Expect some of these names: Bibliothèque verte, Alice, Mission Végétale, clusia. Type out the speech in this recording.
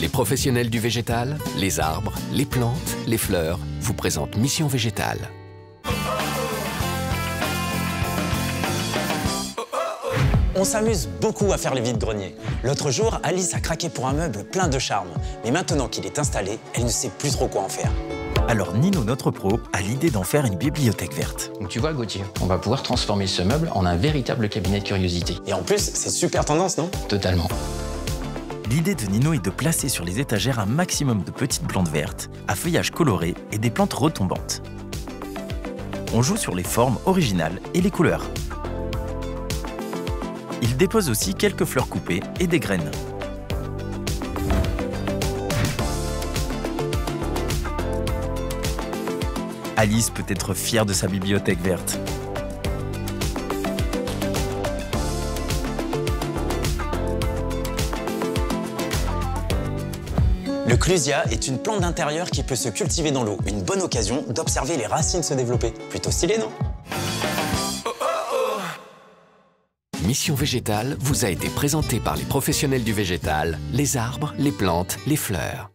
Les professionnels du végétal, les arbres, les plantes, les fleurs vous présentent Mission Végétale. On s'amuse beaucoup à faire les vides-greniers. L'autre jour, Alice a craqué pour un meuble plein de charme. Mais maintenant qu'il est installé, elle ne sait plus trop quoi en faire. Alors Nino, notre pro, a l'idée d'en faire une bibliothèque verte. Donc tu vois, Gauthier, on va pouvoir transformer ce meuble en un véritable cabinet de curiosité. Et en plus, c'est super tendance, non? Totalement. L'idée de Nino est de placer sur les étagères un maximum de petites plantes vertes, à feuillage coloré et des plantes retombantes. On joue sur les formes originales et les couleurs. Il dépose aussi quelques fleurs coupées et des graines. Alice peut être fière de sa bibliothèque verte. Le clusia est une plante d'intérieur qui peut se cultiver dans l'eau. Une bonne occasion d'observer les racines se développer. Plutôt stylé, non? Mission Végétale vous a été présentée par les professionnels du végétal, les arbres, les plantes, les fleurs.